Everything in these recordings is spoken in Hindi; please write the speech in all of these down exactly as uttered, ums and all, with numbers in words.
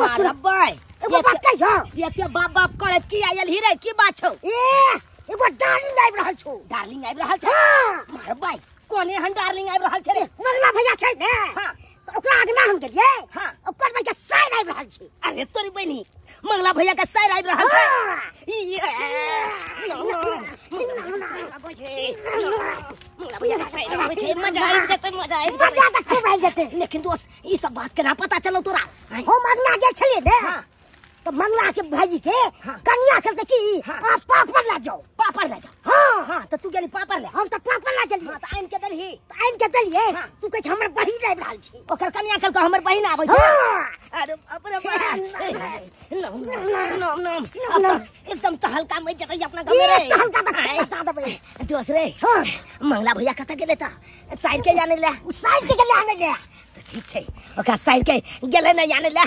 मारा भाई एगो बात कह छ देखिए बाप बाप करत की आयल ही रे की बात छौ ए एगो डार्लिंग आइब रहल छौ डार्लिंग आइब रहल छ मारा भाई कोने हन डार्लिंग आइब रहल छ रे मंगला भैया छै ने हां ओकरा आगना हम गेलिए हां ओकर भैया साइड आइब रहल छी अरे तोरी बहिनी मंगला भैया के साइड आइब रहल छै मंगला भैया के साइड आइब छै मजा आइब जते मजा आइब मजा तक खूब आइब जते लेकिन दोस्त ई सब बात केना पता चलो तोरा हम आगना गेल छलिए ने तो मंगला के भाजी के कन्या के की आप पापड़ ला जाओ पापड़ ला जाओ हां हां तो तू गेली पापड़ ले हम त पापड़ ला गेली हां त आइन के देलही त आइन के देलिए तू कह हमर बहिन आइब रहल छी ओकर कन्या के हमर बहिन आबै छै अरे बाप रे नाम नाम नाम एकदम त हल्का में जतै अपना गांव रे हल्का त बचा देबै दूसरे हां मंगला भैया कता गेले त साइड के जाने ले उ साइड के गेले आने ले ठीक छै ओकरा साइड के गेले न जाने ले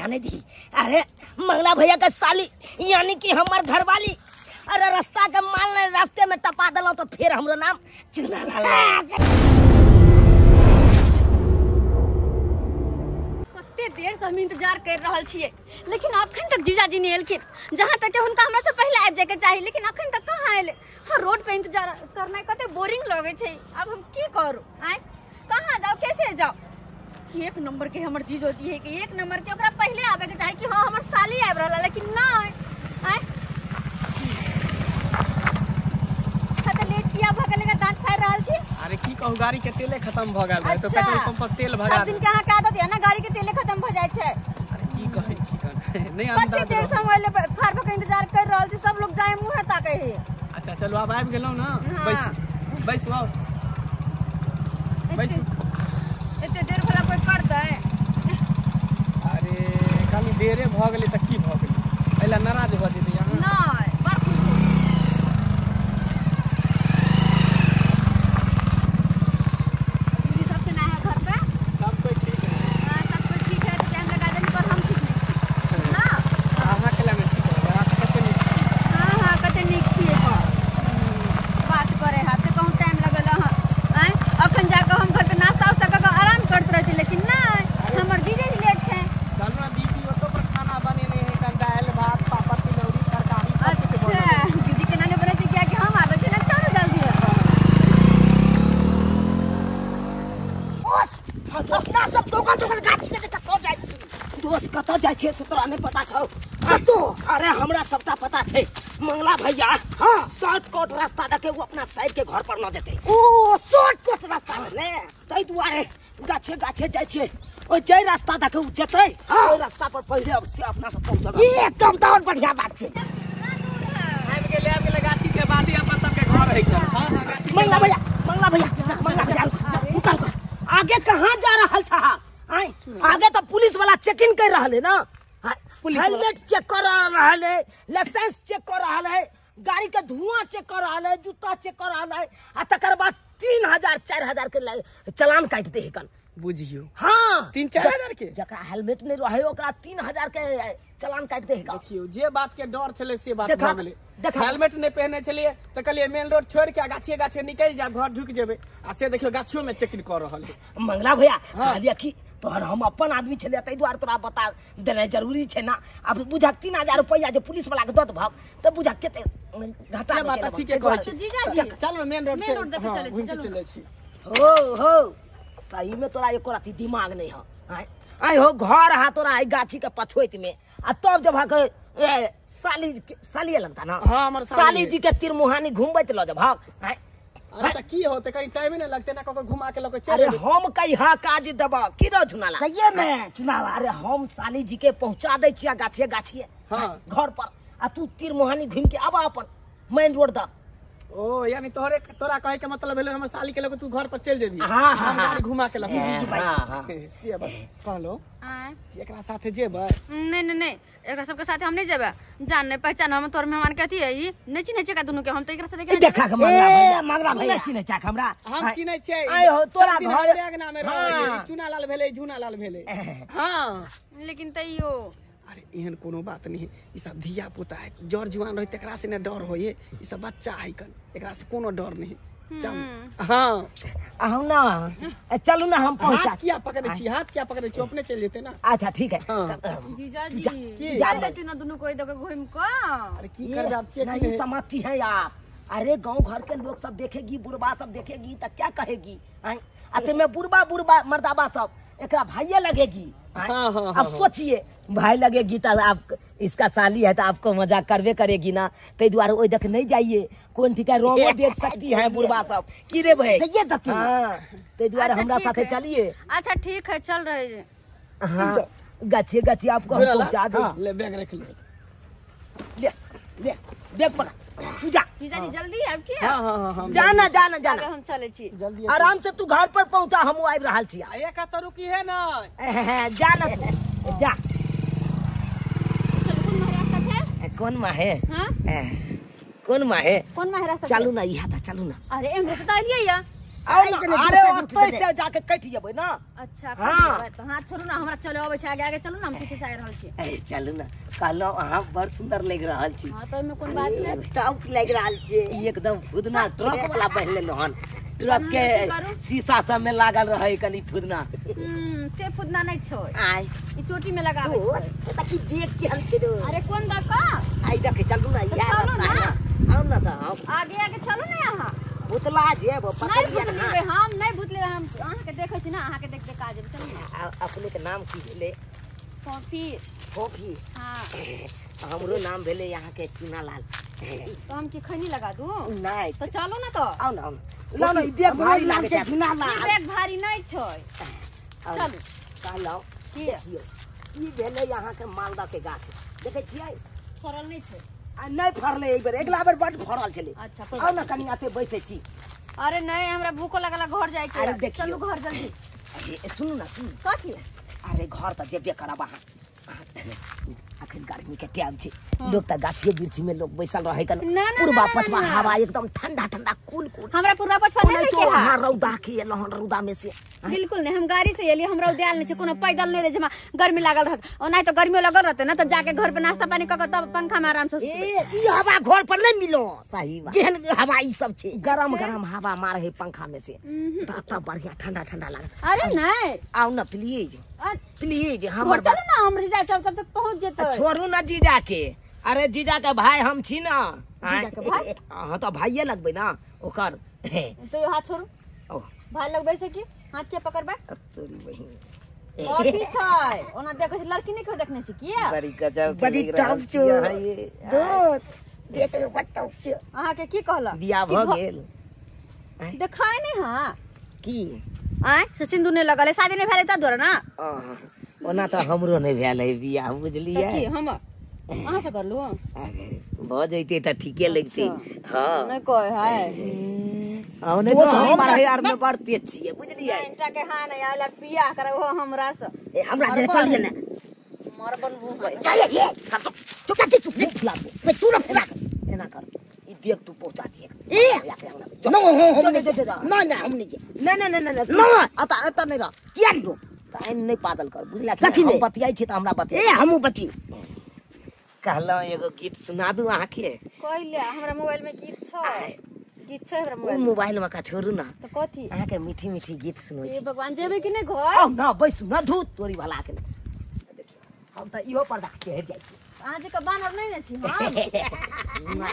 यानी दी अरे मंगला भैया का साली यानी कि हमार घरवाली अरे रास्ता के माल ने रास्ते में टपा देलो तो फिर हमरो नाम चुनालाल कते देर से हम इंतजार कर रहल छियै लेकिन अखन तक जीजाजी ने एलखिन जहां तक के हुनका हमरा से पहले आबि जाय के चाहि लेकिन अखन तक कहां आइले हर रोड पे इंतजार करना कते बोरिंग लगे छै अब हम की करू आय कहां जाओ कैसे जाओ एक नंबर के हमर जीजो जी है कि एक नंबर के ओकरा पहले आवे के चाहे कि हां हमर साली आब रहला लेकिन नहीं आय खत लेट किया भगलेगा दांत फाड़ रहल छी अरे की कहू गाड़ी के तेल खत्म भ गेल त पेट्रोल पंप पर तेल भरा सब दिन कहां का आदत है ना गाड़ी के तेल खत्म भ जाय छै अरे की कहै छी कन नहीं अंदाज कते देर संग होले फारब के इंतजार कर रहल छी सब लोग जाय मुंह ताकै है अच्छा चलो अब आबि गेलौ ना बैस बैस आओ बैस एते देर भला कोई करता है अरे खाली देरे भ गेले त की भ गेले एला नाराज भ जेते यहां नहीं बात कुछ दीदी सब के ना है घर पे सब कोई ठीक है हां सब कोई ठीक है टाइम लगा देली पर हम ठीक नहीं ना आहा के लगे ठीक है बात कते नीक छी हां हां कते नीक छी पर बात करे हाथ से कहूं टाइम लगल हां आय अखन जा के हम घर पे नाश्ता लेकिन ना हमर जीजे ही लेट छै हमरा दीदी ओतो पर खाना बनेने है त दाल भात पापड़ तिलौरी तरकारी सब कुछ बने अच्छा दीदी केना ने बने छै कि हम आबै छै ना चलो जल्दी ओस अपना सब दोका दोका गाछी के कतो जाय छी दोस्त कतो जाय छै से तोरा नै पता छौ कतो अरे हमरा सबटा पता छै मंगला भैया हां शॉर्टकट रास्ता देके वो अपना साइड के घर पर न जेते ओ शॉर्टकट रास्ता ने तै दुआरे गाछे गाछे जाय छै ओ जय रास्ता तक उ जेतै ओ रास्ता पर पहिले अवश्य अपना सब पहुंचब ई एकदम दाउन बढ़िया बात छै ना दूर है आब गेले आब गेले गाछी के बादी अपन सब के घर है हां हां गाछी मंगला भैया मंगला भैया मंगला भैया उतर आगे कहां जा रहल था आय आगे तो पुलिस वाला चेकिंग कर रहल है ना पुलिस हेलमेट चेक कर रहल है लाइसेंस चेक कर रहल है गाड़ी के धुआं चेक कर रहल है जूता चेक कर रहल है आ तकर बाद तीन हजार चार हजार के चलान काट दे है कन बुझियो हां तीन चार हजार के जकरा हेलमेट नहीं रहे ओकरा तीन हजार के चलान काट दे है का देखियो जे बात के डर छले से बात भ गेले हेलमेट नहीं पहने छलिए त कहलिए मेन रोड छोड़ के गाछिए गाछिए निकल जा घर ढुक जेबे आ से देखियो गाछियो में चेकिंग कर रहल है मंगला भैया कहलिए कि तोहर हम अपन आदमी छलिए तै दुआर तोरा बता देना जरूरी छै ना अब बुझा तीन हजार रुपया जे पुलिस वाला के दत भग त बुझा केते घाटा बात ठीक है कहै छी चल मेन रोड से घुम के चल जाय छी हो हो सही में तोरा एको राती दिमाग नहीं है आय आय हो घर हा तोरा आई गाछी के पछोत में आ तब जब हक साली साली लगता ना हां हमर साली जी के तिरमुहानी घुमबैत ल जब हक आय त की होते कहीं टाइम ही नहीं लगते ना कको घुमा के लके चले अरे हम कई हा काज देब की रो चुनाला सही में चुनाला अरे हम साली जी के पहुंचा दे छिया गाछिए गाछिए हां घर पर आ तू तिरमुहानी घुम के आबा अपन मेन रोड द ओ यानी तोरे तोरा कहे के मतलब भेलो हमर साली के लगे तू घर पर चल जेबी हां हम गाड़ी घुमा के लगे हां हां से बात कहलो आय एकरा साथे जेबै नै नै नै एकरा सब के साथे हम नै जेबै जान नै पहचान हम तोर मेहमान के अथी है ई नै चिन्है छै का दुनु के हम त एकरा साथे के देखा के मंगला भैया चिन्है छै हमरा हम चिन्है छै आय हो तोरा घर के नाम है ई चुनालाल भेलै झुनालाल भेलै हां लेकिन तइयो अरे एहन कोनो बात नहीं ई सब धिया पुता है जर जुआन रहे तकरा से न डर होए ई सब बच्चा है कन एकरा से कोनो डर नहीं हाँ आहू ना चलू ना हम पहुँचा। हाथ क्या पकड़े छी हाथ क्या पकड़े छी अपने चल लेते ना। अच्छा ठीक है जीजा जी चल लेते ना दोनों कोई दगा घूम का। अरे की कर आप चेक नहीं समझती है आप। अरे गांव घर के लोग सब देखेगी बुढ़वा सब देखेगी तो क्या कहेगी। अरे मैं बुढ़वा बुढ़वा मर्दावा सब एक भाइये लगेगी। अब सोचिए भाई लगेगी तो आप इसका साली है तो आपको मजाक करवे करेगी ना ते द्वारा ओ देख नहीं जाइए कौन ठीक है रोबो देख सकती है बुढ़वा सब की रे भाई ये तक ते द्वारा हमरा साथे चलिए। अच्छा ठीक है चल रहे जे। हां गछे गछे आपको पहुंचा दे। ले बैग रख ले ले ले बैग पकड़ तू जा जीजा जी जल्दी अब की। हां हां हां जाना जाना जाना हम चले छी जल्दी आराम से तू घर पर पहुंचा हम आइब रहल छी। ए का त रुकी है ना जा ना जा कौन माहे हाँ? कौन माहे कौन माहे रास्ता चालू ना यहाँ था चालू ना। अरे एम रास्ता लिया या अरे अरे रास्ते से जाके कट जाबे ना। अच्छा हाँ तो हाथ छोड़ू ना हमरा चलो आबे छै आगे आगे चलू ना हम पीछे से आ रहल छी। अरे चलू ना कहलो अहाँ बड़ सुंदर लग रहल छी। हां तो में कोन बात छै टॉप लग रहल छी एकदम फुदना ट्रक वाला पहले लोहन ट्रक के शीशा सब में लागल रहे कनी फुदना। हम्म से फुदना नहीं छोड़ आई ई चोटी में लगावे तो ताकि देख के हम छिरो। अरे कोन दा का आई देख चलू ना यार रास्ता है हम ना त हम आगे आगे चलू ना यहां भूतला जे पकड़ लेबे हम नहीं भूतले हम अहाँ के देखै छी ना अहाँ के देख के काज चलू ना। अपने के नाम की भेले कॉफी कॉफी हां हमरो नाम भेले यहाँ के चुनालाल। तो हम की खैनी लगा दू नहीं तो चलो ना तो आओ ना ला ना बैग भारी लाग के चुना ला बैग भारी नहीं छै चलो कहलो की ई भेले यहाँ के मालदा के गाछ देखै छियै फरल नहीं छै आ नहीं फरले एक बार एकला बार बड फरल छले। अच्छा आओ ना कनी आते बैसे छी। अरे नहीं हमरा भूखो लगला घर जाय के चलू घर जल्दी। अरे सुनू ना सुन कथि अरे घर त जेबे करब अहाँ अखन गर्मी के टाइम छी लोग त गाछिए बिरछी में लोग बैसल रहे कन पूर्वा पछवा हवा एकदम ठंडा ठंडा कूल कूल हमरा पूर्वा पछवा नहीं के हां रौदा के लहन रौदा में से बिल्कुल नहीं हम गाड़ी से एली हमरा उद्याल नहीं छै कोनो पैदल नहीं रे जमा गर्मी लागल रह और नहीं तो गर्मी लगल रहते ना तो जाके घर पे नाश्ता पानी क क तब पंखा में आराम से ए ई हवा घर पर नहीं मिलो। सही बात जेहन हवा ई सब छै गरम गरम हवा मार है पंखा में से त बढ़िया ठंडा ठंडा लागत। अरे नहीं आओ ना प्लीज प्लीज हमर चलो ना हम जीजा सब तब तक पहुंच जेते छोड़ू ना जीजा के। अरे जीजा के भाई हम छी ना जीजा के भाई हां तो भाईये लगबे ना ओकर तो हाथ छोड़ू ओ भाई लगबे से की हाथ के पकड़बे तोरी बहिन कथि छै ओना देखै लड़की नहीं को देखने छी की बड़ी गजब बड़ी टॉप छ दोस्त बेटे बड़ टॉप छ अहाँ के की कहला बियाह भ गेल देखाय नहीं हां की आय से सिंधु ने लगले शादी नहीं भेले त दोरा ना ओना त हमरो नहीं भेल है बियाह बुझलिए की हम अहाँ से करलु भ जइते त ठीके लगते। हां नहीं कह है आओ ने तो हमारा यार में बढ़ती अच्छी है बुझलिए इनटा के हां नहीं आला पिया करबो हमरा से ए हमरा जे कर ले ना मरबन भू भाई चल ये सब तू का के चुप फुला पे तू ना फुला एना कर ई देख तू पहुंचा दिए ए नो हम नहीं जा ना ना हम नहीं ना ना ना ना ना आता आता नहीं रह किया नहीं काहे नहीं पागल कर बुझला हम बतियाई छी त हमरा बतिया ए हमू बतियो कहलो एगो गीत सुना दू अहाँ के कहले हमरा मोबाइल में गीत छ गीत छै हमरा मोबाइल मोबाइल में का छोड़ू ना तो कथि अहाँ के मीठी मीठी गीत सुनोई छी। ए भगवान जेबे कि नहीं घर आउ ना बैसू ना धू तोरी भला के हम त इहो पर्दा के हट जाई छी अहाँ जे के बानर नहीं ने छी हम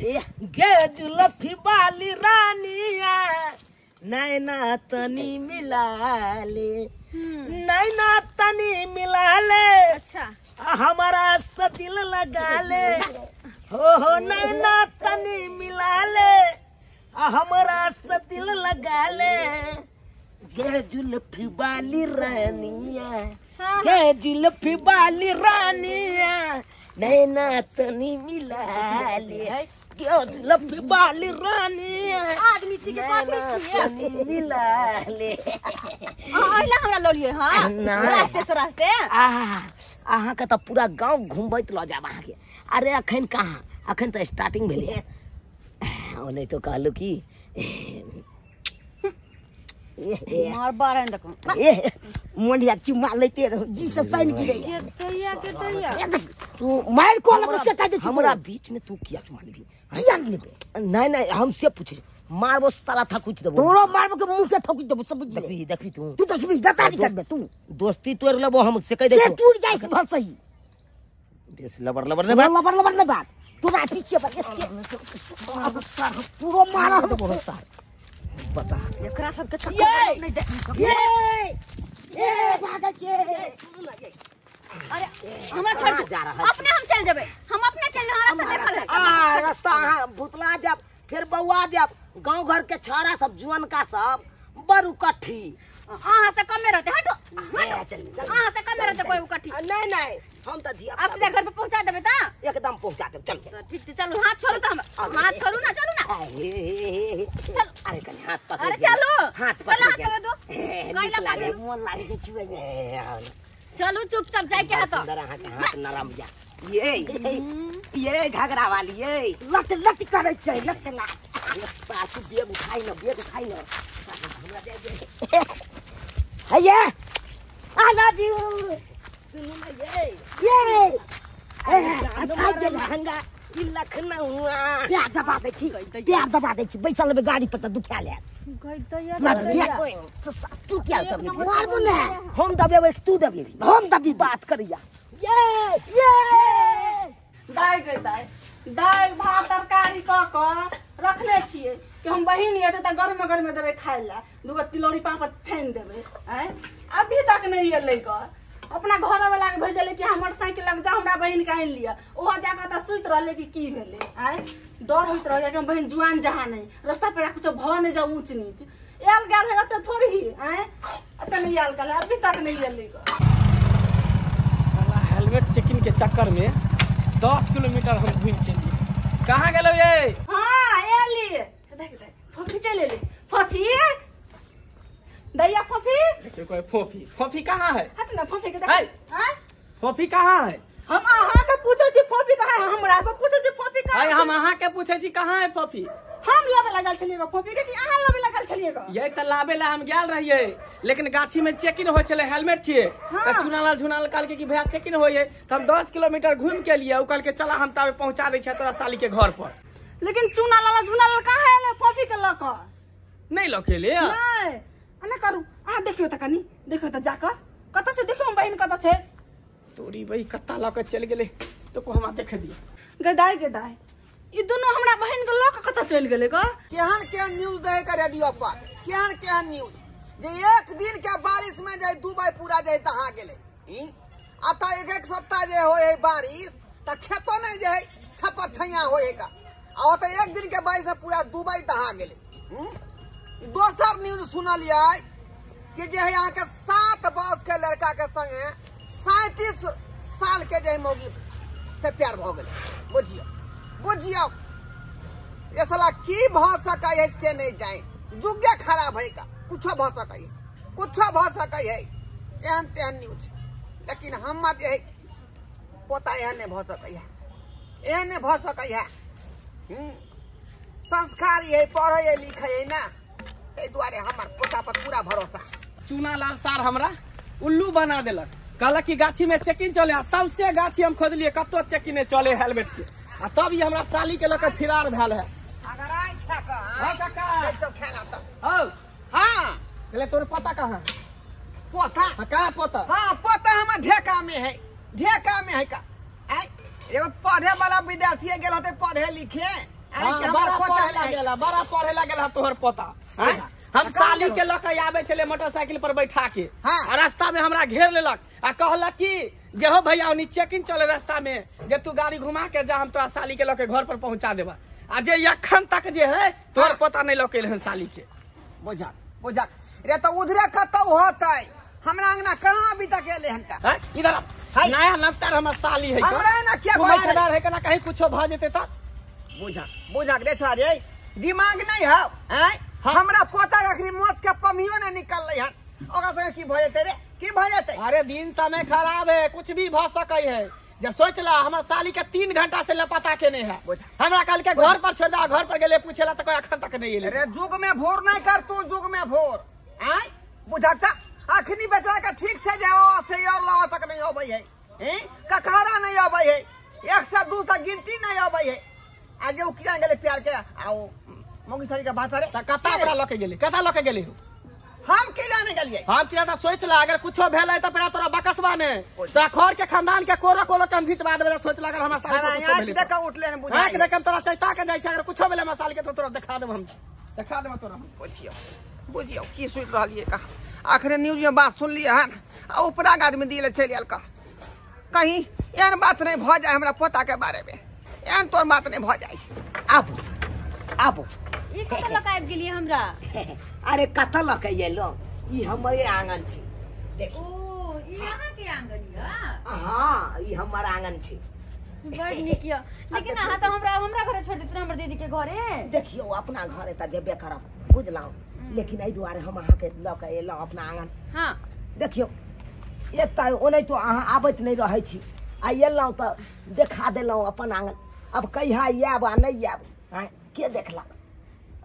ए गे जुलफी वाली रानिया नैना तनी मिला ले नैना तनी मिला ले। अच्छा हमारा से दिल लगा ले हो हो नैना तनी मिला ले हमरा से दिल लगा ले गे जुल्फी वाली रानिया गे जुल्फी वाली रानिया नैना तनी मिला ले गे जुल्फी वाली रानिया आदमी छी के काफी छी मिला ले आइला हमरा लोलिए। हां रास्ते से रास्ते अहाँ के त पूरा गांव घुमबैत ल जाब अहाँ के। अरे अखन कहाँ अखन तो स्टार्टिंग भेले ओ नहीं तो कहलू की मार बारह देखो मोंडिया चुम्मा लेते रहो जी से पानी गिरैया तैया के तैया तू मार को लग से काज हमरा बीच में तू किया चुम्मा लेबी किया लेबे नहीं नहीं हमसे पूछ मारबो साला थकुच देबो तोरो मारबो के मुंह के थकुच देबो सब देखबी देखबी तू तू देखबी गता नहीं करबे तू दोस्ती तोड़ लेबो हमसे कह दे से टूट जाई भल सही बेस लबर लबर ने लबर लबर ने बात तोरा पीछे पर पूरा मारा देबो साला पता एकरा सबके चक्कर नहीं जा ये ए भागै छे अरे हमरा छोड़ जा रहा अपने हम चल जेबे हम अपने चल हमरा से देखल है आ रास्ता भूतला जब फिर बौआ जब गांव घर के छोरा सब जुवन का सब बरू कठी आहा से कमे रहते हटो हटो चल आहा से कमे रहते कोई कठी नहीं नहीं हम त दिया अब से घर पे पहुंचा देबे त एकदम पहुंचा देब चल ठीक से चल हाथ छोड़ त हम हाथ छोड़ू ना चलू ना चल अरे कहीं हाथ पकड़ अरे चलो हाथ पकड़ दो काई ला लागे मन लागे के छुए चलो चुपचाप जाय के हाथ हाथ नरम जा ये ये घाघरा वाली ये लट लट करे छै लट ला सासु बेग उठाई न बेग उठाई न हमरा दे दे हैया आई लव यू सुनो ना ये ये आज लहंगा इ लखनऊआ प्यार दबा दे छी प्यार दबा दे छी बैसल में गाड़ी पर त दुखा ले कह त यार तू क्या कर मारबो ना हम दबेबे तू दबेबी हम दबी बात करिया ये ये दाई गई दाई दाई भात तरकारी क क रखले छिए कि हम बहिन ये त गरम गरम में देबे खाइ ला दुगो तिलौरी पापड़ छान देबे आय अभी तक नहीं एले क अपना घर वाला के भेजले कि हमर साइकिल लग जा हमरा बहिन काहे लिया ओहो जाके त सुइत रहले कि की भेले आय डर होइत रहय कि हम बहिन जुआन जहां नहीं रास्ता पर कुछ भ न जा ऊंच नीच एल गेल है त थोड़ी ही आय त नहीं आल गेल अभी तक नहीं एले क साला हेलमेट चेकिंग के चक्कर में दस किलोमीटर हम घूम के लिए कहां गेलो ये हां एली देख देख फोफी चले ले फोफी दैया फोफी देखियो कोई फोफी फोफी कहां है हट ना फोफी के हां फोफी कहां है हम आहा के पूछो छी फोफी कहां है हमरा से पूछो छी फोफी कहां है हम आहा के पूछे छी कहां है फोफी हम लाबे लागल छलिए फोफी के कि आहा लाबे लागल छलिए ये त लाबे ला हम गेल रहिए लेकिन गाछी में चेकिंग होय छले हेलमेट छिए त चुनालाल झुनाल काल के कि भैया चेकिंग होइए त हम दस किलोमीटर घूम के लिए उ काल के चला हम ताबे पहुंचा दे छै तोरा साली के घर पर लेकिन चुनालाल झुनाल कहां है फोफी के ल क नहीं लखेले नहीं अने करू आ देखियो त कनी देखियो त जाकर कत से देखियो बहिन कत छे तोरी बई कत्ता ल के चल गेले तो को हमरा देख दिए गदाई गदाई ई दोनों हमरा बहिन के ल के कत चल गेले ग केहन केहन न्यूज़ दे के रेडियो पर केहन केहन न्यूज़ जे एक दिन के बारिश में जाय दुबई पूरा जाय तहा गेले ई आ त एक एक सप्ताह जे होय है बारिश त खेतो नहीं जे है छपर छैया होएगा आ त एक दिन के बारिश से पूरा दुबई तहा गेले हम दोसर न्यूज सुनलिए कि जे है यहाँ के सात बस के लड़का के संगे सैंतीस साल के जे मौगी से प्यार भ गेल बुझियो बुझियो ये साला की भ सकै है से नहीं जाए जुगे खराब है का कुछ भ सकै कुछ भ सकै है एहन तेहन न्यूज लेकिन हम जे है पोता एहन नहीं भ सकै है एहन नहीं भ सकै है संस्कारी है पढ़े है लिखे है ना ए दुआरे हमर पोता पर पूरा भरोसा चुनालाल सार हमरा उल्लू बना देलक कहलक कि गाछी में चेकिंग चले आ सबसे गाछी हम खोद लिए कतो चेकिंग ने चले हेलमेट के आ तब ये हमरा साली के लक फिरार भेल है अगर आई छका हां काका तो खेला त हो हां ले तोर पता कहां पोता का पोता हां पोता हमर ढेका में है ढेका में है का ए एगो पढ़े वाला विद्यार्थी गेल होते पढ़े लिखे आ के हमर पोता लागला बड़ा पढ़े लागला तोहर पोता हां हम साली के लक आबे छले मोटरसाइकिल पर बैठा के आ रास्ता में हमरा घेर लेलक आ कहलक कि जे हो भैया ओनी चेकिंग चले रास्ता में जे तू गाड़ी घुमा के जा हम तोरा साली के लके घर पर पहुंचा देबा आ जे अखन तक जे है तोर पता नहीं लकेल हन साली के बुझा बुझा रे त उधरे कतौ होतै हमरा अंगना कहां अभी तक एले हन का इधर नया नक्तार हमर साली है हमरा ना क्या बात है कना कहीं कुछो भ जेते त बुझा बुझा रे छ रे दिमाग नहीं हौ हैं हमरा पोता अखनी मोच के पमियो ने निकल ले हन ओकरा से की भय जेते रे की भय जेते अरे दिन समय खराब है कुछ भी भ सकै है जे सोच ला हमर साली के तीन घंटा से लापता के नहीं है हमरा कल के घर पर छोड़ दा घर पर गेले पूछेला त कोई अखन तक नहीं एले रे जुग में भोर नहीं कर तू जुग में भोर आय बुझाता अखनी बेचरा का ठीक से जाओ से और लावा तक नहीं आबे है हैं ककहरा नहीं आबे है एक से दो से गिनती नहीं आबे है आगे उ किया गेले प्यार के आओ मोगी सारी का बात रे कता हमरा लके गेले कता लके गेले हम के जाने गेलिए हम किया सोच ला अगर कुछो भेलै त परा तोरा बकसवा ने त खर के खानदान के कोरो कोरो कम घिचवा देबे सोच ला अगर हमरा सारी को भेलै देख उठले ने बुझाई देख हम तोरा चैता के जाय छै अगर कुछो भेलै मसाल के त तोरा दिखा देब हम दिखा देब तोरा हम बोलियो बुझियो की सुन रहलिए का आखिर न्यूज में बात सुन लिया है आ ऊपरा आदमी दिल चल आयल का कहीं एहन बात नहीं भ जाए हमरा पोता के बारे में एहन तोर बात नहीं भ जाए आबू आबू ई कत लक आब गेलिए हमरा अरे कत लक ये लो ई हमरे आंगन छी देखू ओ ई यहां के आंगन है हां ई हमर आंगन छी बड़ निकिया लेकिन आहा त हमरा हमरा घर छोड़ देत हमर दीदी के घरे देखियो अपना घर त जेबे करब बुझला लेकिन आई दुआरे हम आहा के लक एलो अपना आंगन हां देखियो एक त ओने तो आहा आबत नहीं रहै छी आ एलो त देखा देलो अपन आंगन अब कहिया आब आ नहीं आब हां के देखला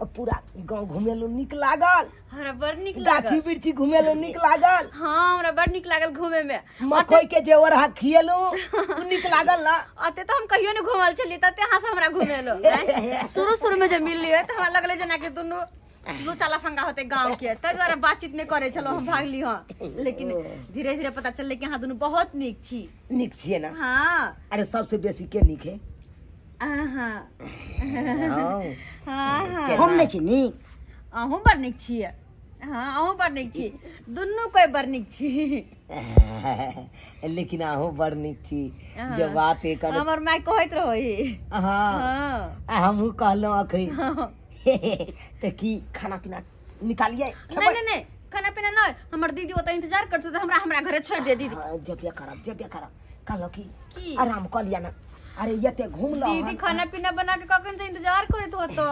अब पूरा गांव घुमेलो निक लागल हमरा बड़ निक लागल गाछी बिरछी घुमेलो निक लागल हां हमरा बड़ निक लागल घुमे में मकई के जेवर हा खियलो निक लागल ना अते त हम कहियो ने घुमल छली तते हां से हमरा घुमेलो शुरू शुरू में जे मिललिए त हमरा लगले जना के दुनु लूचा लफंगा होते गांव के तजरा बातचीत नहीं करे चलो हम भाग ली हां लेकिन धीरे धीरे पता चलले कि हां दोनों बहुत निक छी निक छी ना हां अरे सबसे बेसी के निक है आहा हां हम नहीं छी निक हम बड़ निक छी हां हम बड़ निक छी दोनों कोई बड़ निक छी लेकिन आहो बड़ निक छी जब बात एक हमर माई कहत रहई हां हां हमहु कहलो अखई त की खाना पीना निकालिए नहीं नहीं नहीं खाना पीना नहीं हमर दीदी ओत इंतजार करत त हमरा हमरा घरे छोड़ दे दीदी जब या करब जब या करब कहलो की आराम क लिया ना अरे यते घूम लो दीदी खाना पीना बना के कखन से इंतजार करत होतो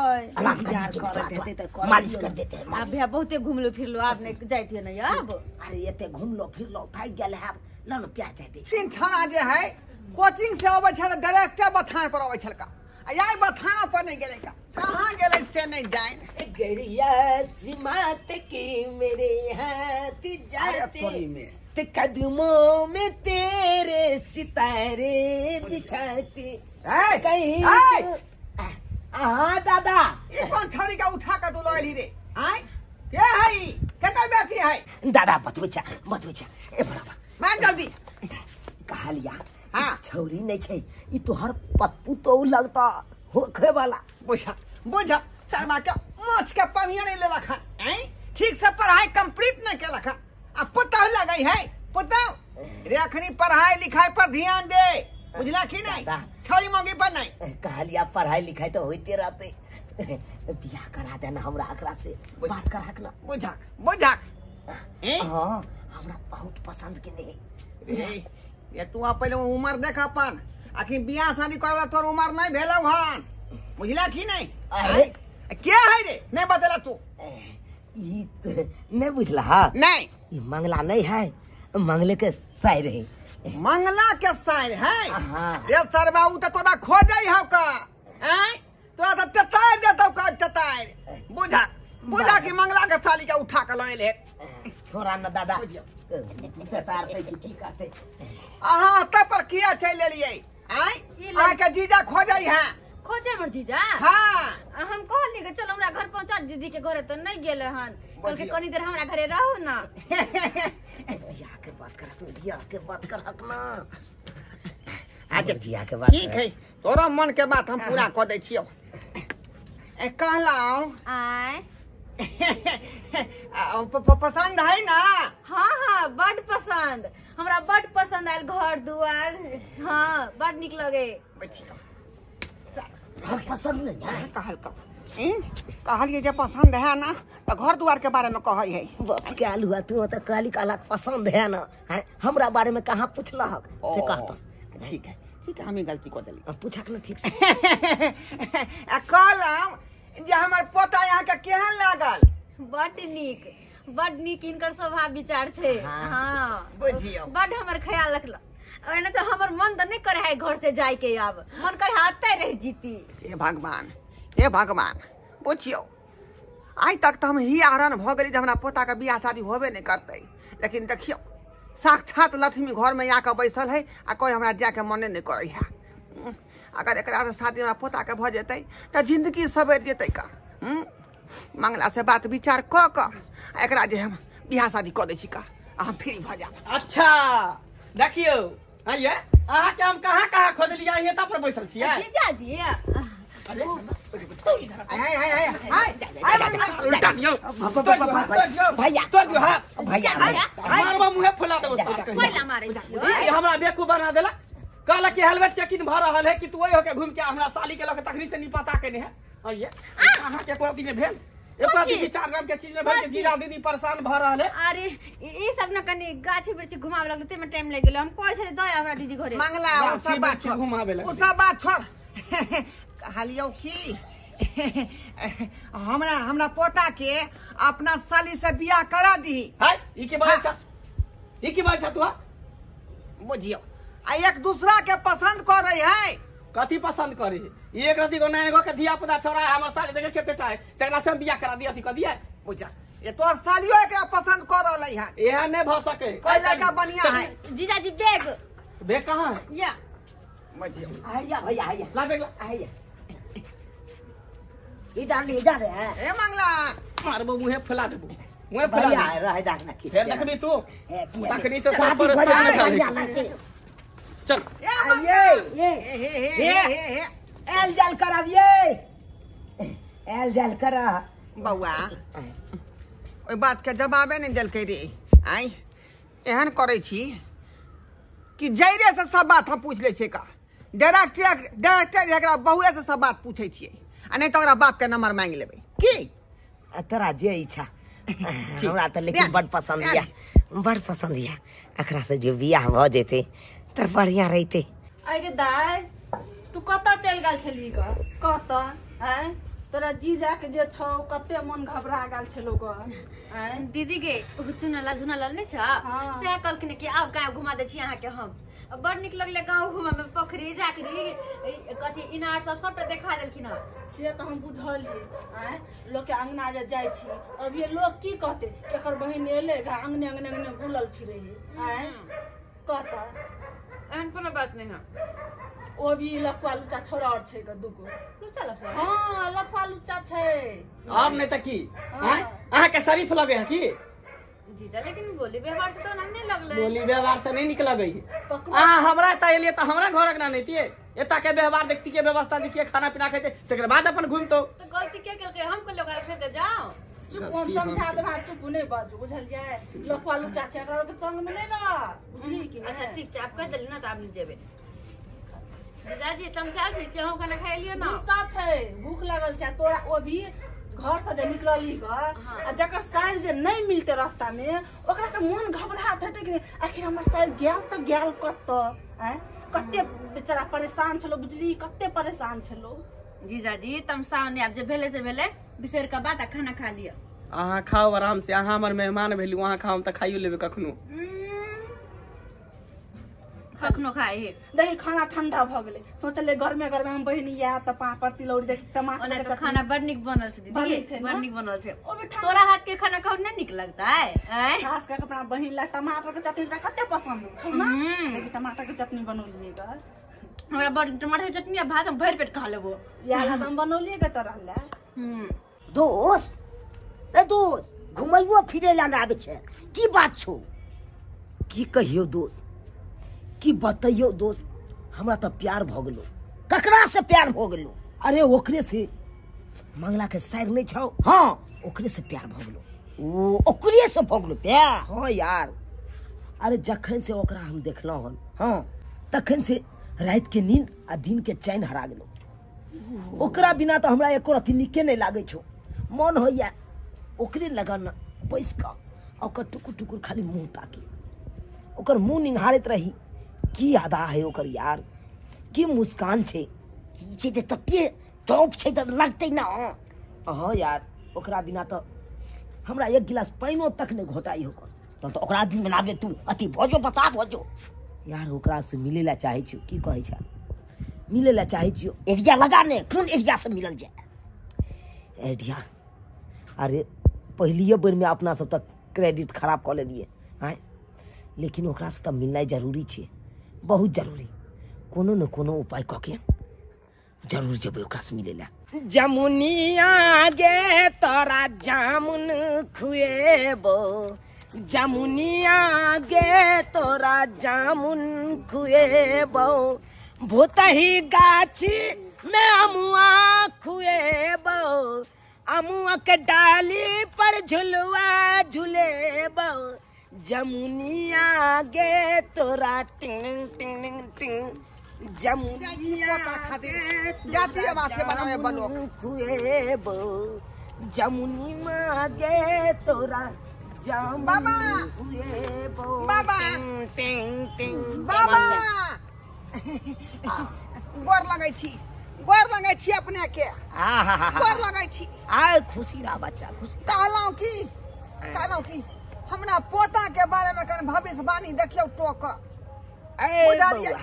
इंतजार करत हेते त कर मालिश कर देते अब भैया बहुते घूम लो फिर लो आप ने जाइत है ना अब अरे यते घूम लो फिर लो थाक गेल है लो लो प्यार चाहि दे तीन छना जे है कोचिंग से आबै छै डायरेक्ट बथान पर आबै छलका आय बथाना पर नहीं गेले का कहां गेले से नहीं जाए गरिया सीमात की मेरे हाथ जाते ते कदमों में तेरे सितारे बिछाते कहीं आहा दादा ये कौन छड़ी का उठा का तू लैली रे आय के हई केकर बेटी है दादा बतबै छ बतबै छ ए बराबर मान जल्दी कहलिया हां छौरी नहीं छै ई तोहर पतपुतो लगता होखे वाला बुझा बुझा शर्मा के मोछ के पनिया नहीं ले रखा हैं ठीक से पढ़ाई कंप्लीट नहीं के रखा अब पता लग गई है पता रे अखनी पढ़ाई लिखाई पर ध्यान दे बुझला कि नहीं छोरी मोगी पर नहीं कहलिया पढ़ाई लिखाई तो होते रहते बियाह करा देना हमरा अकरा से बात करा के बुझा बुझा हां हमरा बहुत पसंद के नहीं ये तू पहले उम्र देख अपन आखिर बियाह शादी करवा तोर उम्र नहीं भेलौ हन बुझला कि नहीं अरे क्या है रे नहीं बतला तू ई नहीं बुझला नहीं ई मंगला नहीं है मंगले के शायर है मंगला के शायर है रे सरबा उ त तोरा खोजै हौ का हैं तोरा त तताय देतौ का तताय बुझा बुझा कि मंगला के साली के उठा के लैले छोरा न दादा तार से की करते आहा त पर किया चल लेलिए आय आ के जीजा खोजै है खोजे मर जीजा हां हम कहली के चलो हमरा घर पहुंचा दीदी के घरे तो नहीं गेले हन कल के कनी देर हमरा घरे रहो ना बिया के बात कर तू बिया के बात कर हक ना आज बिया के बात ठीक है तोरा मन के बात हम पूरा क दे छियो ए कहलाओ आय पसंद है ना हां हां बड़ पसंद हमरा बड़ पसंद आयल घर दुआर हां बड़ निक लगे घर पसंद नहीं है कहल का कहलिए जे पसंद है ना तो घर दुआर के बारे में कहै है क्या हुआ तू तो कहली कहला पसंद है ना हमरा बारे में कहां पूछला से कहता ठीक है ठीक है हमें गलती कर देली पूछक ना ठीक से कहलम जे हमर पोता यहां के केहन लागल बड निक बड निक इनकर स्वभाव विचार छे हां बुझियो बड हमर ख्याल रखला ओने तो हमर मन त नहीं करे है घर से जाय के अब मन कर हाथ तै रह जीती हे भगवान हे भगवान बुझियो आई तक तो हम ही आहरण भ गई हमारा पोता के बियाह शादी होबे नहीं करते, लेकिन देखियो साक्षात लक्ष्मी घर में आकर बैसल है आ कोई हमारा जाके मने नहीं करे है। अगर एक शादी हमारा पोता के भ जेत तो जिंदगी सवर जेत का मंगला से बात विचार क क एकरा जे हम बियाह शादी क दै छी का हम फ्री भ जाब। अच्छा देखियो आइए आहा के हम कहां कहां खोद लिया हे त पर बैसल छी जीजा जी। अरे हाय हाय हाय हाय उल्टा दियो भैया तोड़ दियो। हां भैया मारबा मुहे फुला देबो कोइला मारे ये हमरा बेकू बना देला कहला कि हेलमेट चेकिंग भ रहल है कि तू ओइ होके घुम के हमरा साली के लके तखनी से नि पता कने है। आइए कहां के को दिन भेल एकरा दीदी चार ग्राम के चीज न भेल के जीरा दीदी परेशान भ रहल है। अरे ई सब न कनी गाछी वृक्ष घुमाव लगले ते में टाइम लग गेल हम कोइ छले दय हमरा दीदी घरे मंगला सब बात छोड़ घुमावे लग ओ सब बात छोड़ हालियो की हमरा हमरा पोता के अपना साली से बियाह करा दी। हाय ई के बात छ ई के बात छ तू बुझियो आ एक दूसरा के पसंद कर रही है। कथी पसंद करी एक रति को नैन गो के धिया पुता छोरा हमर साली देख के बेटा है तकरा से बियाह करा दी अथी क दिया बुझा ये तोर सालियो एकरा पसंद कर रहलै है एहा नै भ सके कोई लड़का बढ़िया है। जीजा जी बैग बैग कहां है या बुझियो आइया भैया आइया ला बैग ला आइया ई डाल ले जा रे ए मंगला मारबो मुहे फुला देबो मुहे फुला यार रह जा ना की फेर देखबी तू तकनी से सब पर चल ये ये हे हे एल जाल करा दिए एल जाल करा बौआ ओई बात के जवाबे नहीं देल के रे आई एहन करे छी कि जइरे से सब बात हम पूछ ले छे का डायरेक्ट डायरेक्ट एकरा बहुए से सब बात पूछे छी आ नहीं तो बाप के नंबर मांग लेबे की तोरा जे इच्छा हमरा त लेकिन बड़ पसंद या बड़ पसंद या एकरा से जो बियाह भ जेते त बढ़िया रहते। अरे दाई तू कत चल गेल छली ग कत हैं तोरा जीजा के जे छौ कते मन घबरा गेल छलो ग हैं दीदी के चुनलाल चुनलाल नै छ से कहलखिन कि आउ गाँव घुमा दै छी अहाँ के हम बड़ निक लगले गाँव घुमा में पोखरी झाखरी कथी इनार सब सबटा देखा देलखिन से तो हम बुझलिए आय लोग के अंगना जे जाय छी अब ये लोग की कहते केकर बहिन एले गा अंगने अंगने अंगने बुलल फिरे आय कहता एहन कोनो बात नहीं है ओ भी लफा लुचा छोरा और छै ग दुगो लुचा लफा हां लफा लुचा छै और नहीं त की आय अहा के शरीफ लगे है की जीजा लेकिन बोली व्यवहार से तो नन्ने लगले बोली व्यवहार से नहीं निकल गई हां हमरा त एलिए त हमरा घरक ना नैतिए एता के व्यवहार देखती के व्यवस्था देखिए खाना पीना खाते तकर बाद अपन घुम तो तो गलती के केलके हम को लोग रखे त जाओ चुप हम समझा दे भाई चुप नै बाजू बुझलिए लफा लुचा छेरा के संग में नै रह बुझली कि अच्छा ठीक छै आप कह देली ना त आप नै जेबे जीजा जी तुम चल जे केहू खाना खाइ लियो ना गुस्सा छै भूख लागल छै तोरा ओ भी घर से जे निकलली ग आ जकर साइड जे नहीं मिलते रास्ता में ओकरा के मन घबराहट हटे कि आखिर हमर साइड गेल त गेल कत आय कते बेचारा परेशान छलो बिजली कते परेशान छलो। जीजा जी तमसा ने अब जे भेले से भेले बिसेर के बाद खाना खा लियो आहा खाओ आराम से आहा हमर मेहमान भेलु आहा खाओ त खाइयो लेबे कखनो कखनो खाए हे देखि खाना ठंडा भ गेले सोचले गरमे गरमे हम बहिनी या त पापड़ तिलौरी देखि टमाटर के तो खाना बड़ निक बनल छ दीदी बड़ निक बनल छ तोरा हाथ के खाना कहु नै निक लगता है खास कर अपना बहिन ला टमाटर के चटनी त कते पसंद छौ ना देखि टमाटर के चटनी बनौलिए ग हमरा बड़ टमाटर के चटनी आ भात हम भर पेट खा लेबो या हाथ हम बनौलिए ग तोरा ला दोस्त ए दोस्त घुमइयो फिरे ला आबे छ की बात छौ की कहियो दोस्त की बताइयो दोस्त हमरा त प्यार भ गेलो ककरा से प्यार भ गेलो अरे ओकरे से मंगला के साइर नहीं छौ हां ओकरे से प्यार भ गेलो ओ ओकरे से भ गेलो प्यार हां यार अरे जखन से ओकरा हम देखलो हन हां तखन से रात के नींद आ दिन के चैन हरा गेलो ओकरा बिना त हमरा एको रति निके नहीं लागे छौ मन होइया ओकरे लगन बैस क ओकर टुकुर टुकुर खाली मुंह ताके ओकर मुंह निहारत रही की अदा है ओकर यार की मुस्कान छे की छे त के टॉप छे त लगते ना हां यार ओकरा बिना त हमरा एक गिलास पाइनो तक ने घोटाई होकर त तो ओकरा दिन मिलाबे तू अति भोजो बता भोजो यार ओकरा से मिलेला चाहे छी की कहै छ मिलेला चाहे छी एरिया लगाने कोन एरिया से मिलल जाए एरिया अरे पहलिए बेर में अपना सब तक क्रेडिट खराब कऽ लेलिए आँय, लेकिन ओकरा से तऽ मिलनाइ जरूरी छै, बहुत जरूरी। कोनो ने कोनो उपाय कऽ के जरूर जेबै ओकरा से मिलै लए। जमुनिया गे तोरा जामुन खुएबो, जमुनिया गे तोरा जामुन खुएबो, भूतही गाछी में अमुआ खुएबो, अमुआ के डाली पर झुलवा झुलेबो, जमुनिया गे तोरा टिंग टिंग टिंग, जमुनिया गे तोरा जामुन खुएबो, जमुनिया गे तोरा जामुन खुएबो, टिंग टिंग। बाबा गोर लगै छी, गोर लगे छी अपने के, गोर लगे छी। आय खुशी रह बच्चा, खुशी। कहलौं की कहलौं की हमरा पोता के बारे में कन भविष्यवाणी देखियो टोक। ए बौआ,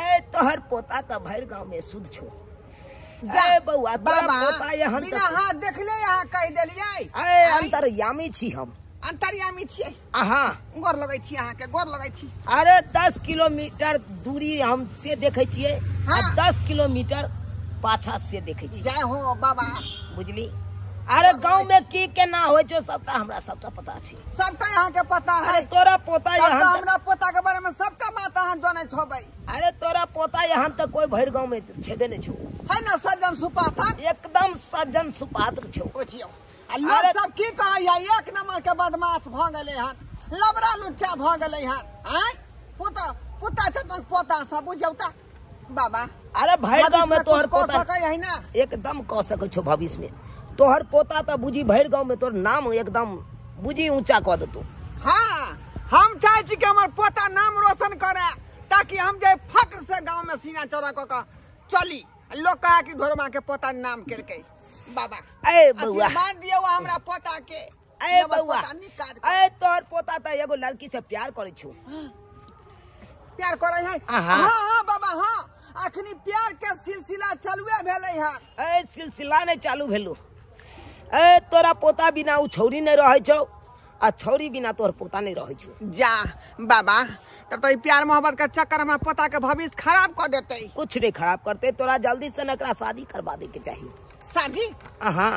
ए तोहर पोता त भर गांव में सुध छौ। ए बौआ बाबा पोता ये हम बिना हाथ देखले यहां कह देलियै। ए अंतर्यामी छी हम, अंतर्यामी छी। आहा गोर लगे छी, आहा के गोर लगे छी। अरे दस किलोमीटर दूरी हम से देखै छियै, दस किलोमीटर पाछा से देखे छी। जय हो बाबा, बुझली। अरे गांव में की केना होय छो सबटा हमरा सबटा पता छी, सबटा यहाँ के पता है। तोरा पोता यहाँ हमरा पोता के बारे में सबका बात अहाँ जानैत होबै। अरे तोरा पोता यहाँ त कोई भरि गांव में छेबे नै छौ, है ना? सज्जन सुपात्र, एकदम सज्जन सुपात्र छौ। आ लोग सब की कहै है, एक नंबर के बदमाश भ गेलै हन, लबड़ा लुच्चा भ गेलै हन। आय पोता पोता छतक पोता सब बुझौता बाबा। अरे भर गांव में तोहर पोता है ना, एकदम कह सकै छो। भविष्य में तोहर पोता त बुझी भर गांव में तोहर नाम एकदम बुझी ऊंचा क देतो। हां हम चाहे छी कि हमर पोता नाम रोशन करे, ताकि हम जे फक्र से गांव में सीना चौड़ा क क चली। लोग कहे कि ढोरमा के पोता नाम करके बाबा। ए बौआ आशीर्वाद दियो हमरा पोता के। ए बौआ ए तोहर पोता त एगो लड़की से प्यार करै छौ। प्यार करे है? हां हां बाबा हां, अखनी प्यार के सिलसिला चलुए भेलै हन। ए सिलसिला नै चालू भेलौ। ए तोरा पोता बिना उ छौरी नै रहै छौ, आ छौरी बिना तोहर पोता नै रहै छौ। जा बाबा, तब तो ई प्यार मोहब्बत के चक्कर हमरा पोता के भविष्य खराब क देतै। कुछ नै खराब करतै, तोरा जल्दी से नकरा शादी करवा दे के चाहिए। शादी? आहा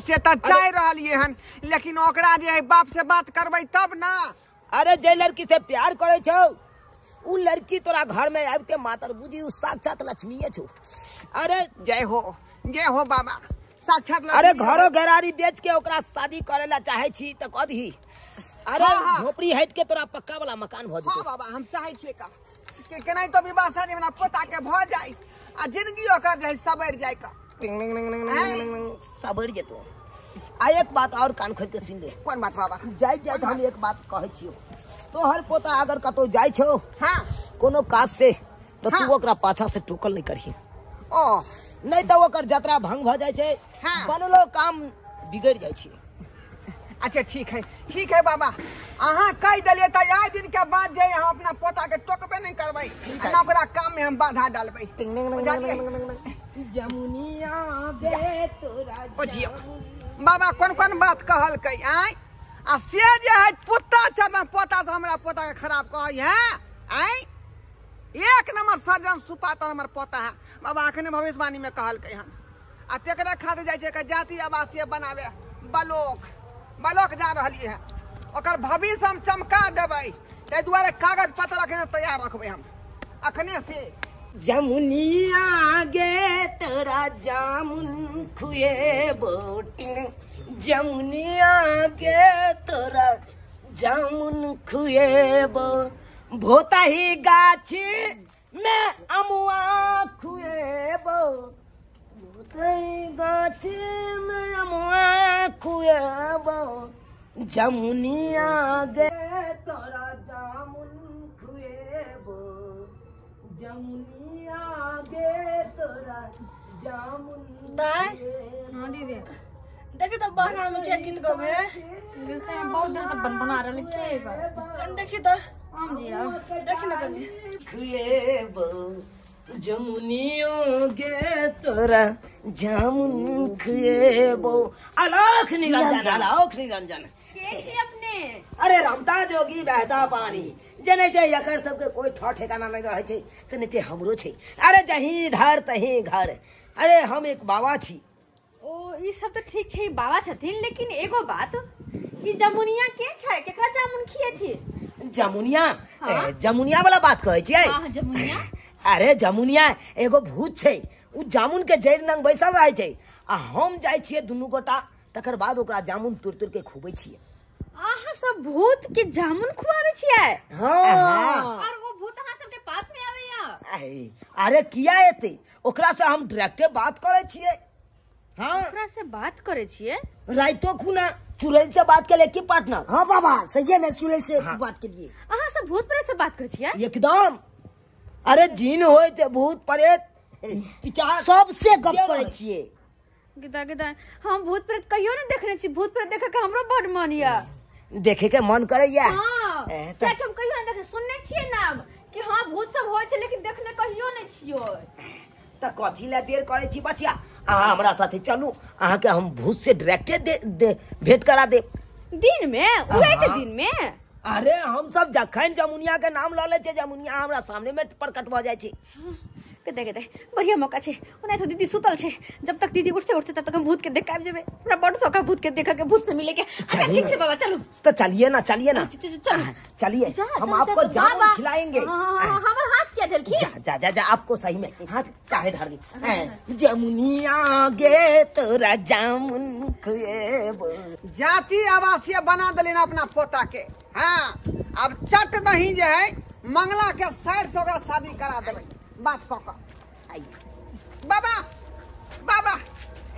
से त चाहि रहलियै हन, लेकिन ओकरा जे बाप से बात करबै तब ना। अरे जे लड़की से प्यार करै छौ उ लड़की तोरा घर में आबते मातर बुझी उ साक्षात लक्ष्मीए छौ। अरे जय हो, जय हो बाबा, साक्षात लक्ष्मी। अरे घरो घेरारी बेच के ओकरा शादी करे ला चाहे छी त कह दी। अरे झोपड़ी हट के तोरा पक्का वाला मकान भ जेतौ। हां बाबा हम चाहे छी का के केनाई तो विवाह शादी हमरा पोता के भ जाई, आ जिंदगी ओकर जे सबैर जाय का टिंग टिंग टिंग सबैर जेतौ। आ एक बात और कान खोल के सुन ले। कोन बात बाबा? जाय जाय हम एक बात कहै छियौ, तोहर पोता अगर कतौ जाय छौ हां कोनो काज से त तू ओकरा पाछा से टोकल नहीं करही। ओ नहीं त ओकर यात्रा भंग भ जाय छै, बनलो काम बिगड़ जाय छै। अच्छा ठीक है, ठीक है बाबा, अहां कह देलिए त आइ दिन के बाद जे हम अपना पोता के टोकबे नहीं करबै, ना ओकरा काम में हम बाधा डालबै। जमुनिया गे तोरा जामुन। बाबा कोन कोन बात कहल कै आइ आ से जे है पोता चना पोता से हमरा पोता के खराब कहै है। आय एक नंबर सजन सुपात हमर पोता है बाबा, अखने भविष्यवाणी में कहल कै हन। आ तेकरा खातिर जाय छै के जाति आवासीय बनावे, ब्लॉक ब्लॉक जा रहलिए है। ओकर भविष्य हम चमका देबै, तै दुआरे कागज पत्र रखने तैयार रखबै हम अखने से। जमुनिया गे तोरा जामुन खुएबो, जमुनिया गे तोरा जामुन खुएबो, भोताही गाछी में अमुआ खुएबो, भोताही गाछी में अमुआ खुएबो, जमुनिया गे तोरा जामुन खुएबो, जमुनिया गे तोरा जामुन। देखी तो बहना में क्या गीत गबे, जैसे बहुत देर से बनबना रहले के गब। देखी तो आम जी, देखी न कनी खुएबो, जमुनियों गे तोरा जामुन खिएबो आलोक निगंजन आलोक निगंजन के छी अपने। अरे रामता जोगी बहता पानी जने जे यकर सबके कोई ठो ठिकाना नहीं रहे छै तने ते हमरो छै। अरे जही धर तही घर। अरे हम एक बाबा छी। ओ ई सब तो ठीक छै बाबा छथिन, लेकिन एगो बात कि जमुनिया के छै केकरा जामुन खिए थी? जमुनिया हाँ? जमुनिया वाला बात कहै छी। हां जमुनिया। अरे जमुनिया एगो भूत छै, उ जामुन के जड़ रंग बैसल रहे छै आ हम जाय छिए दुनू गोटा तकर बाद ओकरा जामुन तुर-तुर के खुबै छिए। आहा सब भूत के जामुन खुआबै छिए? हां। और वो भूत आहा सब के पास में आबैया? अरे किया एते ओकरा से हम डायरेक्टे बात करै छिए। हां ओकरा से बात करै छिए रातो खुना चुड़ैल से बात के लिए की पार्टनर। हां बाबा सही में चुड़ैल से बात के लिए आहा सब भूत प्रेत से बात करै छिए एकदम। अरे जीन होय ते भूत प्रेत पिचार सबसे गप करै छिए। गिदा गिदा हम भूत प्रेत कहियो न देखने छी। भूत प्रेत देखे के हमरो बड़ मन या देखे के मन करैया। हां त हम कहियो न देखे सुनने छिए नाम कि हां भूत सब होय छै लेकिन देखने कहियो नै छियो। त कथि ल देर करै छी बचिया अहाँ हमरा साथे चलू अहाँ के हम भूत से डायरेक्टे भेंट करा दे दिन में उहे के दिन में। अरे हम सब जखन जमुनिया के नाम ल ले छै जमुनिया हमरा सामने में प्रकट भ जाय छै। के देखे दे बढ़िया मौका छे। ओने तो दीदी सुतल छे, जब तक दीदी उठते उठते तब तक हम भूत के देख के आबि जेबे। हमरा बड़ शौक है भूत के देखा के भूत से मिले के। अच्छा ठीक छे बाबा चलू तो चलिए ना चलिए ना चलिए हम आपको जामुन खिलाएंगे। हमर हाथ क्या देलखिन? जा जा जा आपको सही में हाथ चाहे धर दी जमुनिया गे तोरा जामुन खुएबो। जाति आवासीय बना देलिन अपना पोता के। हां अब चट दही जे है मंगला के साइड से ओकरा शादी करा देबै बात कका। आई बाबा बाबा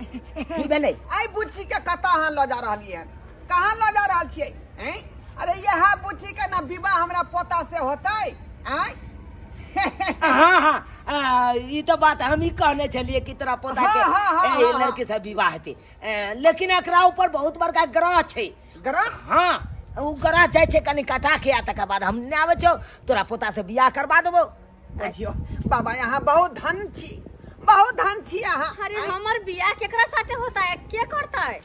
की भेलै? आई बुच्ची के कतहां ल जा रहलियै हन? कहां ल जा रहल छियै हैं? अरे यह बुच्ची के ना विवाह हमरा पोता से होतै हैं? हां हां ई तो बात हम ही कहने चलिए कि तोरा पोता के ए लड़की से विवाह हेतै, लेकिन एकरा ऊपर बहुत बड़का ग्रह छै। ग्रह? हां उ ग्रह जाय छै कनी कटा के आ तकर बाद हम नै आबै छौ तोरा पोता से बियाह करबा देबौ। देखियो बाबा यहाँ बहुत धन थी बहुत धन थी यहाँ। अरे हमर बियाह केकरा साथे होता है क्या करता है?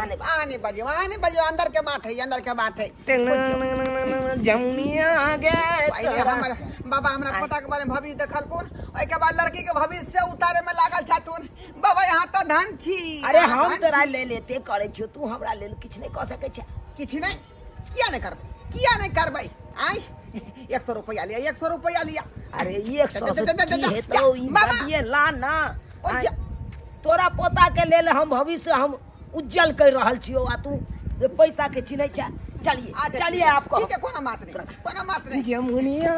आने आने बजियो आने बजियो अंदर के बात है अंदर के बात है। जमुनिया गे हमर बाबा हमरा पोता के बारे में भविष्य देखल कोन ओइ के बाद लड़की के भविष्य से उतारे में लागल छथुन। बाबा यहाँ त धन थी। अरे हम तोरा ले लेते करै छियो तू हमरा लेल किछ नै क सकै छै। किछ नै किया नै करबै किया नै करबै? आई एक सौ रुपया लिया एक सौ रुपया लिया। अरे एक सौ है तो ये ला ना तोरा पोता के लेल हम भविष्य हम उज्जवल कर रहल छियो आ तू पैसा के चिन्है छ। चलिए चलिए आपको ठीक है कोनो बात नहीं कोनो बात नहीं। जमुनिया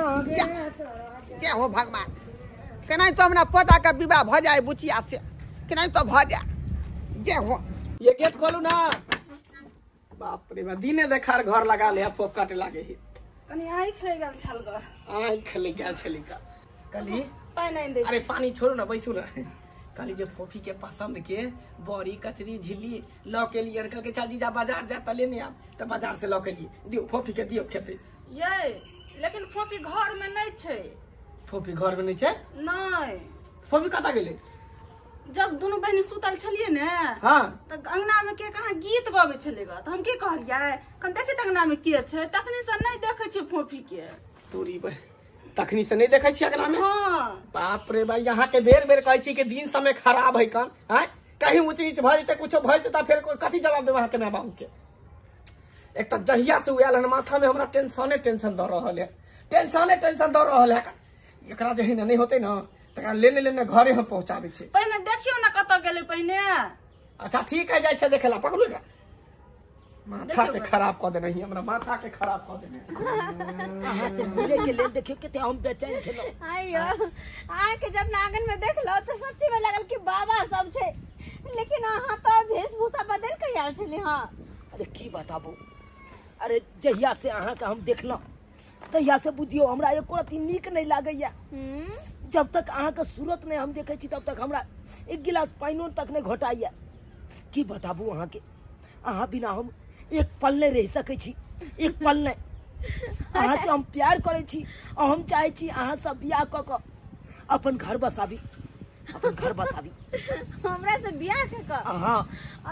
के हो भगवान केना तो हमरा पोता का विवाह भ जाए बुचिया से केना तो भ जाए जे हो। ये गेट खोलू ना। बाप रे बा दिने देखार घर लगा ले पोकट लागे ही कनी आई खै गेल छल ग आई खै गेल छली का कली पानी नहीं दे। अरे पानी छोड़ू ना बैसू ना। कली जे फोफी के पसंद के बड़ी कचरी झिल्ली ल के लिए अरकल के चल जी जा बाजार जा त लेने आ त बाजार से ल के लिए दियो फोफी के दियो खेते ये। लेकिन फोफी घर में नहीं छै। फोफी घर में नहीं छै? नहीं। फोफी कता गेले? जब दोनों बहनी सुतल छलिए ने हां त अंगना में के कहां गीत गावे छलेगा त हम के कहलियै कन देखे अंगना में के छै तखनी से नहीं देखे छै फोफी के तोरी बे तखनी से नहीं देखे छै अंगना में। हां बाप रे भाई यहां के बेर-बेर कहै छी कि दिन समय खराब है कन हैं कहीं ऊंच नीच भ जेते कुछ भ जेते त फिर कथि जवाब देबा के माय बाप के। एक त जहिया से उयल हन माथा में हमरा टेंशने टेंशन द रहल है टेंशने टेंशन द रहल है एकरा जहि न नहीं होते ना तकरा लेने लेने घरे हम पहुंचाबे छे। पहिने देखियो ना कत गेले पहिने। अच्छा ठीक है जाय छे देखला पकड़ूगा माथा के खराब क देने ही हमरा माथा के खराब क देने। अहा से मिले के लेल देखियो केते हम बेचैन छलो। आइयो आके जब नागन में देखलो त सच्ची में लागल कि बाबा सब छे, लेकिन अहा त वेशभूषा बदल के आयल छले। हां अरे की बताबू अरे जहिया से अहा के हम देखलो तहिया से बुझियो हमरा एको रति नीक नहीं लागैया। जब तक अहाँ के सूरत नहीं हम देखे तब तक हमरा एक गिलास पानी तक नहीं घोटाइया। की बताबू अहाँ के अहाँ बिना हम एक पल नहीं रह सके एक पल नहीं। अहाँ से हम प्यार करे छी और हम चाहे छी अहाँ सब बियाह क क अपन घर बसाबी अपन घर बसाबी हमरा से बियाह क क हां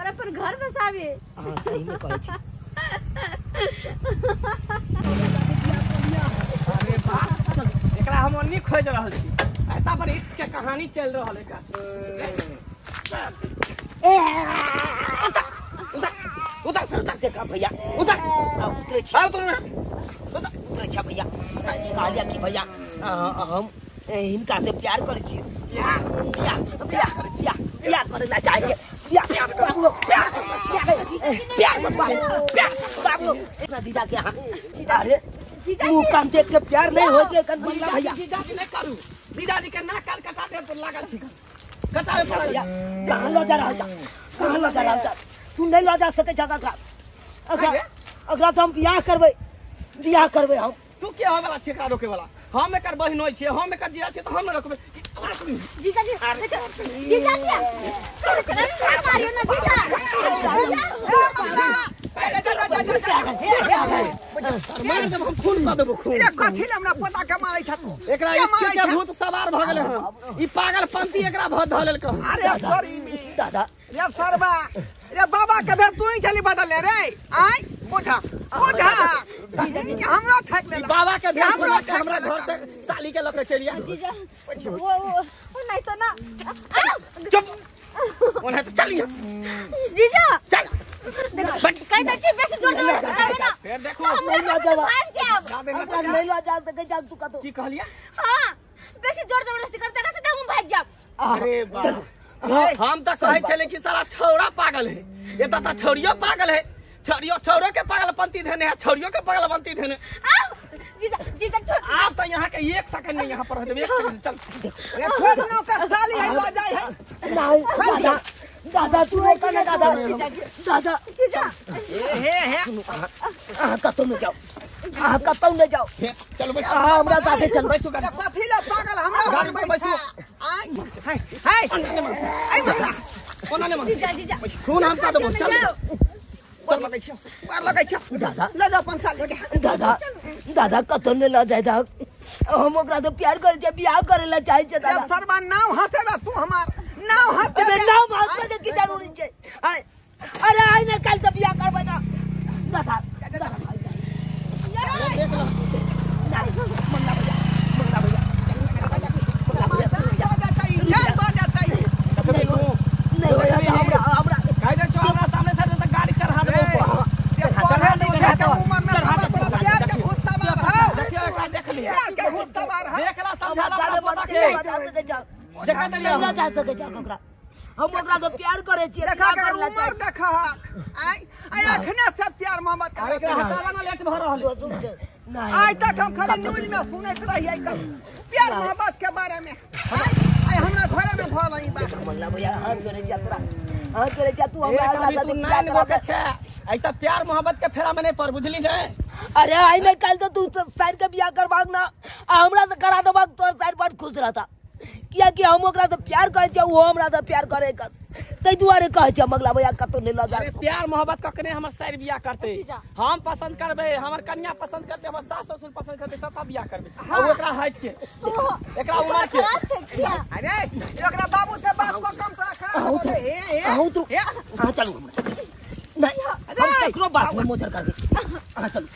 और अपन घर बसाबी। हां सही में कहै छी। अरे बाप चल एकरा हम ओनी खोज रहल छी एता पर रिक्स के कहानी चल रहल है का। ए उतर उतर उतर सर उतर के का भैया उतर उतरे छी उतर अच्छा भैया कालिया की भैया हम इनका से प्यार करे छी या या या या करना चाहे छी या या बाबू प्यार प्यार प्यार बाबू इतना दीदा के हां अरे तू काम देख के प्यार नहीं हो जे कन भैया दीदा जी ने करू दीदा जी के ना काल कटा दे पर लागल छी कटावे पड़ल कहां ल जा रहा जा कहां ल जा रहा जा तू नहीं ल जा सके जगह का अगर अगर हम बियाह करबे बियाह करबे हम तू के होवला छे का रोके वाला हम एकर बहिन होय छे हम एकर जिया छे त हम रोकबे जीजा जी जीजा जी तोरे के मारियो ना जीजा मार देब हम खून क देब खून इरा कथि ल हमरा पता के मारै छ तो एकरा इसके के भूत सवार भ गेले हम ई पागलपंती एकरा भ धलेल क अरे सॉरी दादा रे सरबा रे बाबा के भेट तू ही चली बदले रे आय बुझा बुझा हमरा ठक लेला बाबा के भेट हमरा घर से साली के लके चलिया जीजा वो वो नहीं तो ना चुप ओने तो चलिया जीजा चल देखो कहि दै छी बेसी जोर जोर चलाबे ना फेर देखो नहीं ल जाब हम नहीं ल जा सके जा तू कतो की कहलिया हां बेसी जोर जबरदस्ती करते ना से हम भाग जाब। अरे बाप हम तो कहे छले कि सारा छौड़ा पागल है ये तो तो छौड़ियो पागल है छौड़ियो छौड़ो के पागलपंती धने है छौड़ियो के पागलपंती धने आ जीजा जीजा छोड़ आप तो यहां के एक सेकंड में यहां पर रह दे एक सेकंड चल ये छोड़ नो का साली है ला जाए है नहीं दादा दादा तू नहीं करना दादा दादा जीजा हे हे आ कतौ न जाओ आ कतौ न जाओ चलो बस हमरा साथे चल बैसू का पथिला पागल हमरा बैसू हाय हाय ए मगला कोना ने जीजा जीजा खून हम का दो चल मार लगै छ मार लगै छ दादा ल जा पंसाल दादा दादा कतौ ने ल जाय दादा हम ओकरा से प्यार करे जे बियाह करे ल चाहे छ दादा सरबा नाव हसेबा तू हमार नाव हसे बे नाव हसे के की जरूरी छै आय अरे आय ने काल तो बियाह करबे ना दादा दादा देख ल मन्ना भैया मन्ना भैया देखा त हमरा जा सके जा ओकरा हम ओकरा से प्यार करे छी देखा कर उमर देखा आय आय अखने से प्यार मोहब्बत करे हटावा ना लेट भ रहल नहीं आज तक हम खाली न्यूज में सुनैत रहियै कर प्यार मोहब्बत के बारे में आय आय हमरा घरे में भल ई बात बोलला भैया हाथ करे जा तोरा हाथ करे जा तू हमरा से प्यार मोहब्बत के छै ऐसा प्यार मोहब्बत के फेरा में नहीं पर बुझली नहीं। अरे आय ने काल तो तू साइड के बियाह करबाग ना हमरा से करा देबाग तोर साइड पर खुश रहता किया कि हम ओकरा से प्यार करे छ वो हमरा से प्यार करे क तै दुआरे कह छ मगला भैया कतो ले ल जा। अरे प्यार मोहब्बत ककने हमर साइर बियाह करते हम पसंद करबे हमर कन्या पसंद करते हमर सास ससुर पसंद करते तब तब बियाह करबे ओकरा हट के एकरा उड़ा के। अरे एकरा बाबू से बात को कम तोरा खराब हो दे हे हे आऊ तू आ चलू नहीं अरे एकरो बात में मोचर कर के आ चलू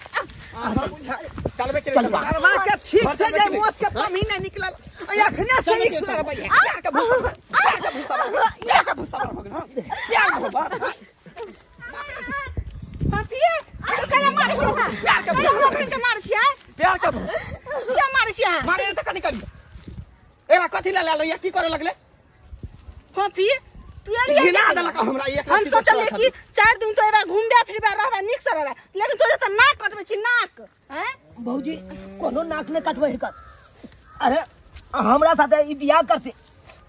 चलबे के चलबा के ठीक से जे मोच के कमी नहीं निकलल या खना से निकलल भैया या का भूसा या का भूसा भगना या का बात पापी तू कला मार छी या का भूसा के मार छी प्यार का क्या मार छी मारे त कनी करी एरा कथि ले ले या की करे लगले पापी तू यार हिला देला का हमरा एक हम सोचले कि चार दिन तो एबा घुमबे फिरबे रहबे निक से रहबे लेकिन तोरे त नाक कटबे छी नाक हैं भौजी कोनो नाक ने कटबे हरकत। अरे हमरा साथे ई बियाह करते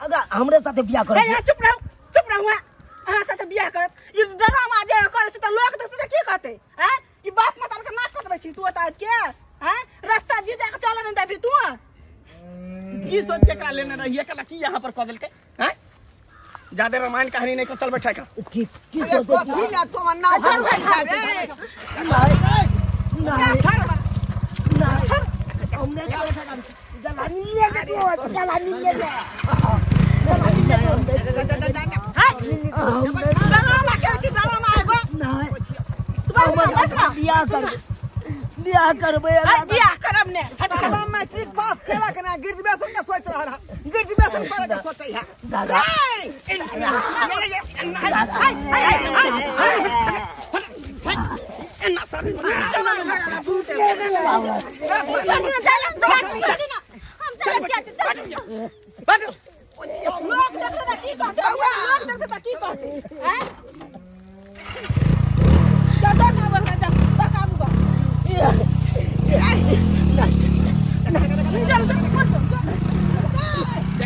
अगर हमरे साथे बियाह करे ए चुप रहो चुप रहो हां साथे बियाह करत ई ड्रामा जे करे से त लोग त की कहते हैं ई बाप मतान के नाक कटबे छी तू त के हैं रास्ता जीजा के चल न देबी तू की सोच के का लेने रहिए कला की यहां पर कदल के हैं ज्यादा रामायण कहानी नहीं चल बैठा का ठीक की सोच छी ना तो मन्ना चल बैठा रे नहीं नहीं प्यार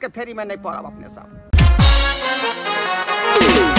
के फेरी में नहीं पड़ब अपने साथ।